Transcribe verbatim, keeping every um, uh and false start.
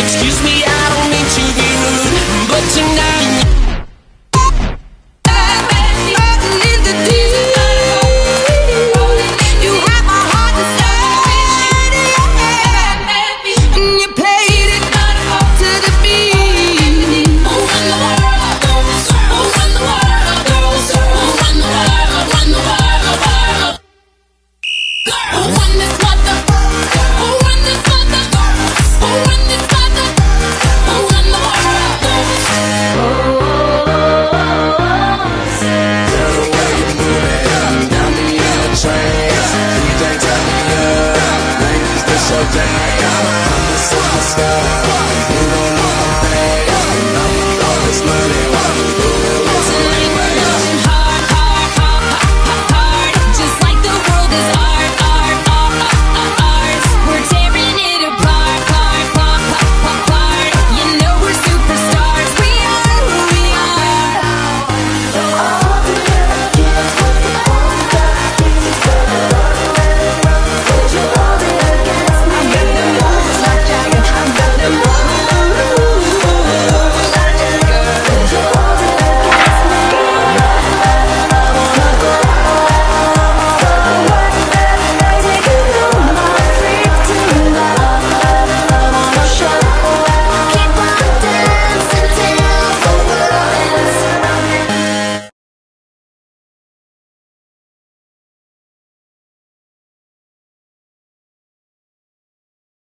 Excuse me, I don't mean to be rude, but tonight